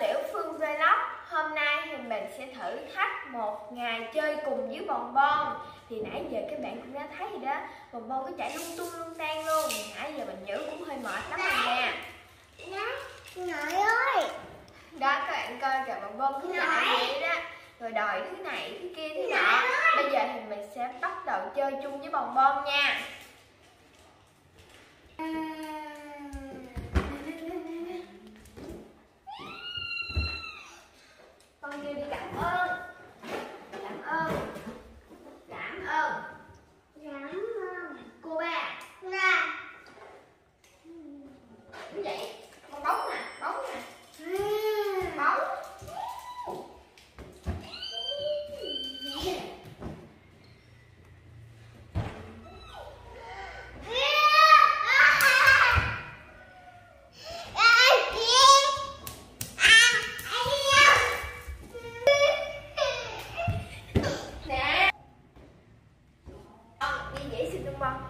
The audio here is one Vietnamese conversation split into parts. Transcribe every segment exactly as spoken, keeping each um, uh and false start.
Tiểu Phương Vlog. Hôm nay thì mình sẽ thử thách một ngày chơi cùng với Bòn Bon. Thì nãy giờ các bạn cũng đã thấy rồi đó, Bòn Bon cứ chạy lung tung lung tan luôn. Nãy giờ mình giữ cũng hơi mệt lắm rồi nha. Nội ơi. Đó các bạn coi kìa, Bòn Bon cứ chạy vậy đó, rồi đòi thứ này thứ kia thứ nọ. Bây giờ thì mình sẽ bắt đầu chơi chung với Bòn Bon nha.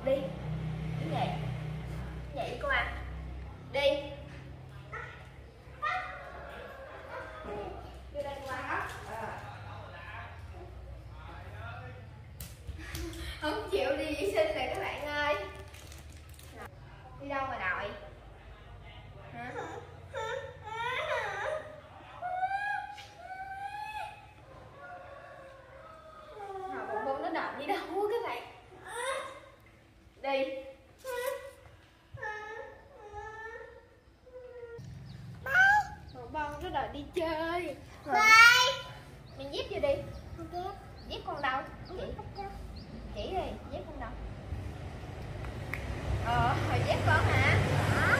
Đi nhảy nhảy cô ạ, đi đưa đây cô ạ, không chịu đi vệ sinh này các bạn ơi. Đi đâu mà đòi hả? Bồn Bồn nó đòi đi đâu quá các bạn. Đây. Bòn Bon nó đòi đi chơi. Rồi. Mình dép vô đi. Không dép con đâu? Chỉ. Chỉ đi, dép con đâu? Ờ, hồi dép con hả? Đó.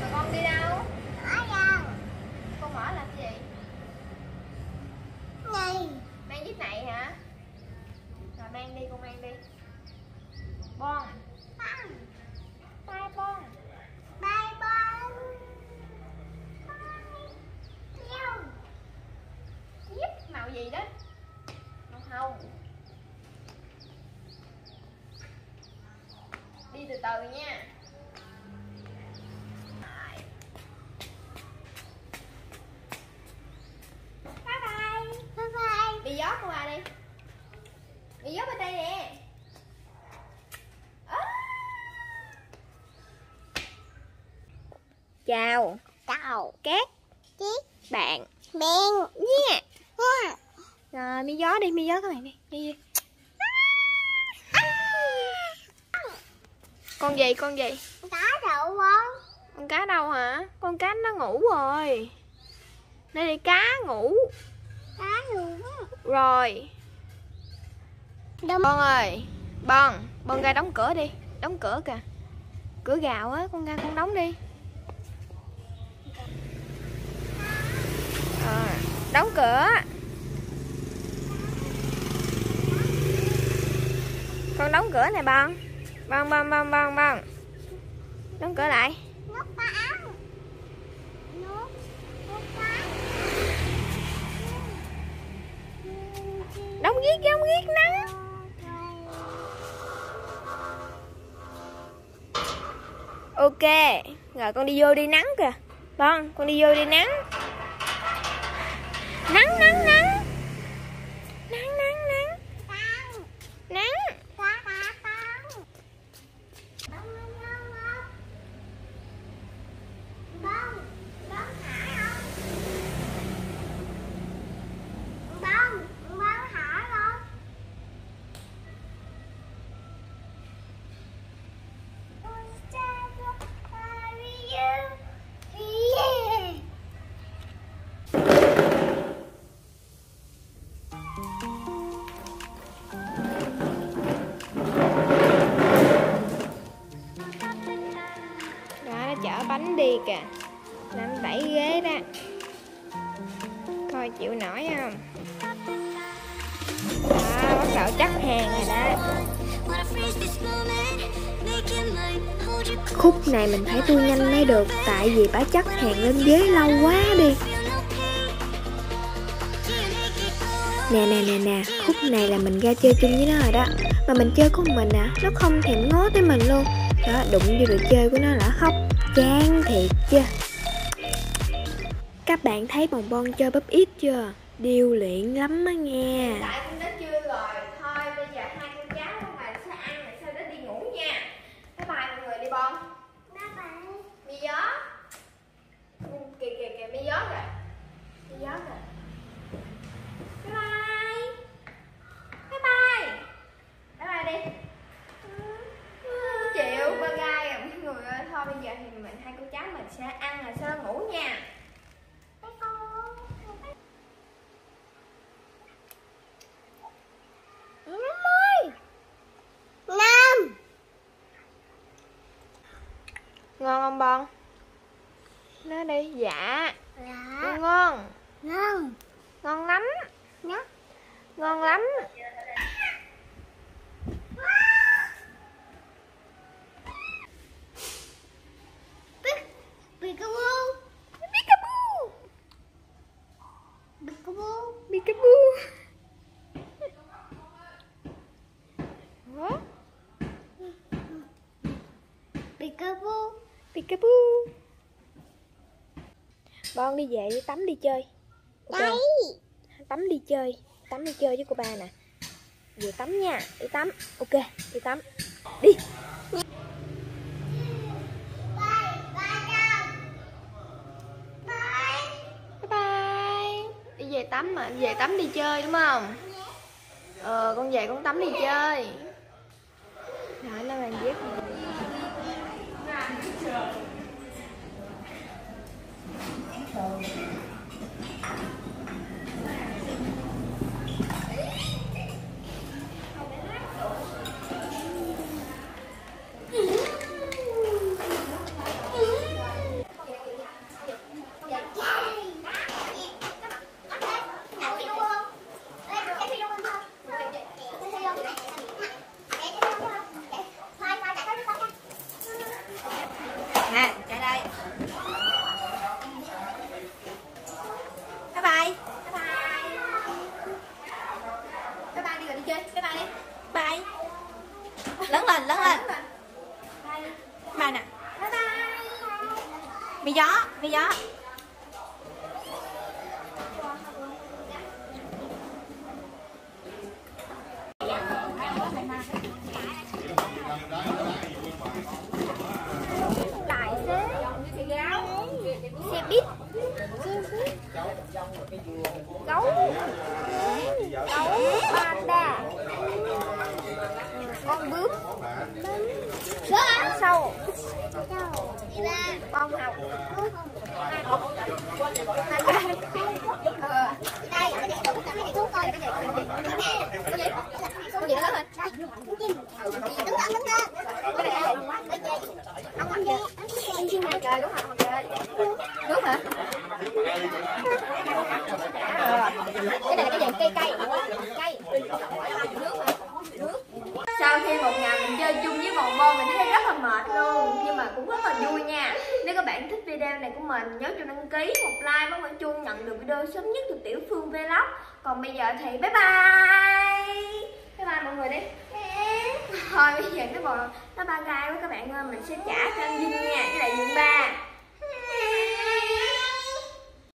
Mà con đi đâu? Mở ra. Con mở làm gì? Này. Mang dép này hả? Rồi mang đi, con mang đi. Bon. Bon. Bye Bon. Bye Bon. Bye. Yep, màu gì đó? Màu hồng. Đi từ từ nha. Bye bye. Bye bye. Bị gió qua à đi. Bị gió bên đây nè. Chào Chào Các Chị. Bạn Bạn nha. Yeah. Rồi mi gió đi, mi gió các bạn đi, đi. À. À. Con gì con gì? Con cá đâu con? Con cá đâu hả? Con cá nó ngủ rồi. Đây đi cá ngủ. Cá ngủ. Rồi Đông. Bon ơi, Bon, Bon ra đóng cửa đi. Đóng cửa kìa. Cửa gạo á, con ra con đóng đi. À, đóng cửa. Con đóng cửa này Bon. Bon Bon Bon Bon Bon. Đóng cửa lại. Đóng ghiết đóng ghiết nắng. Ok, rồi con đi vô đi nắng kìa. Bon, con đi vô đi nắng. Nắng nắng nắng. Nắng nắng nắng. Nắng. Bánh đi kìa, làm bảy ghế đó, coi chịu nổi không? Đó, bắt đầu chắc hàng rồi đó. Khúc này mình phải tua nhanh mới được, tại vì bả chắc hàng lên ghế lâu quá đi. Nè nè nè nè, khúc này là mình ra chơi chung với nó rồi đó. Mà mình chơi của mình à, nó không thèm ngó tới mình luôn. Đó, đụng vô đồ chơi của nó là khóc. Chán thiệt chứ. Các bạn thấy Bồng Bon chơi búp ít chưa? Điêu luyện lắm á nghe. Sẽ ăn rồi sẽ ngủ nha. Năm. Ngon không Bon? Nó đi. Dạ. Dạ. Ngon. Ngon. Ngon lắm. Nhá. Ngon lắm. Peekaboo. Bon đi về đi tắm đi chơi. Okay. Tắm đi chơi, tắm đi chơi với cô ba nè. Về tắm nha, đi tắm. Ok, đi tắm. Đi. Bye bye. Đi về tắm mà, anh về tắm đi chơi đúng không? Ờ, con về con tắm đi chơi. Rồi nó bàn dép. Lớn lên, lớn lên. Bye nè. Bye bye. Mì gió, mì gió. Đại xế. Xe bít. Gấu. Gấu panda. Con bướm. Con sâu. Con học. Đúng hả? Cái này là cái dạng cây cây. Cây. Sau khi một ngày mình chơi chung với Bồng Bon, mình thấy rất là mệt luôn, nhưng mà cũng rất là vui nha. Nếu các bạn thích video này của mình, nhớ cho đăng ký, một like và bấm chuông nhận được video sớm nhất từ Tiểu Phương Vlog. Còn bây giờ thì bye bye. Bye bye mọi người đi. Thôi bây giờ cái bộ nó ba gai của các bạn ơi, mình sẽ trả cho anh Vinh nha, cái đại diện ba.